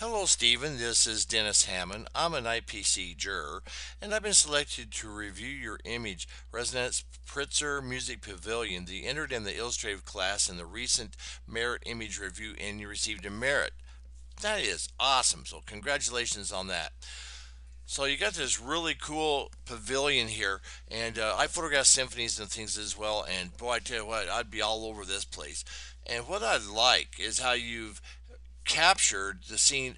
Hello, Steven. This is Dennis Hammond. I'm an IPC juror, and I've been selected to review your image, Resonance Pritzker Music Pavilion, the entered in the illustrative class in the recent merit image review, and you received a merit. That is awesome. So congratulations on that. So you got this really cool pavilion here, and I photograph symphonies and things as well, and boy, I tell you what, I'd be all over this place. And what I like is how you've captured the scene,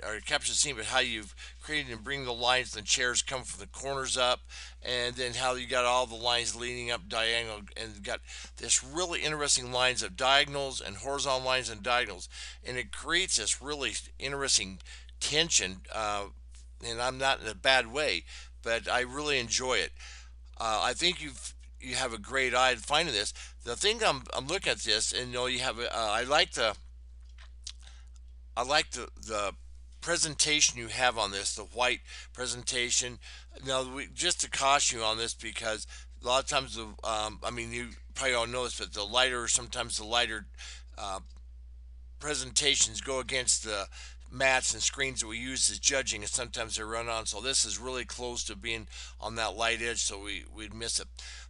but how you've created and bring the lines, the chairs come from the corners up, and then how you got all the lines leading up diagonal, and got this really interesting lines of diagonals and horizontal lines and diagonals, and it creates this really interesting tension. And I'm not in a bad way, but I really enjoy it. I think you have a great eye at finding this. The thing I'm looking at this, and you know, you have I like the presentation you have on this, the white presentation. Now, just to caution you on this, because a lot of times the I mean, you probably don't know this, but the lighter, sometimes the lighter presentations go against the mats and screens that we use as judging, and sometimes they run on. So this is really close to being on that light edge, so we'd miss it.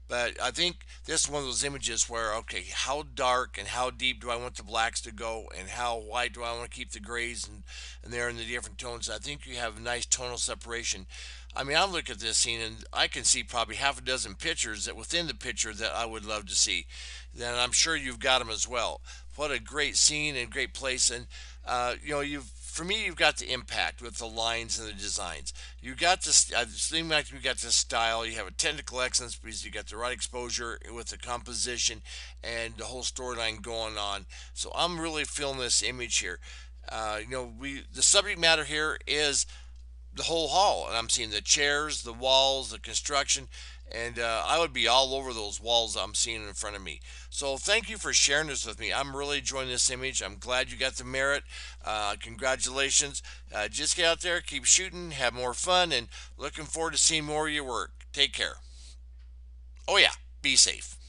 But I think this is one of those images where, okay, how dark and how deep do I want the blacks to go, and how wide do I want to keep the grays and there in the different tones. I think you have a nice tonal separation. I mean, I look at this scene and I can see probably half a dozen pictures that within the picture that I would love to see. Then I'm sure you've got them as well. What a great scene and great place. And you know, for me, you've got the impact with the lines and the designs. You got this. I seem like you got this style. You have a technical excellence because you got the right exposure with the composition and the whole storyline going on. So I'm really feeling this image here. You know, the subject matter here is the whole hall, and I'm seeing the chairs, the walls, the construction, and I would be all over those walls I'm seeing in front of me. So thank you for sharing this with me. I'm really enjoying this image. I'm glad you got the merit. Congratulations. Just get out there, keep shooting, have more fun, and looking forward to seeing more of your work. Take care. Oh yeah, be safe.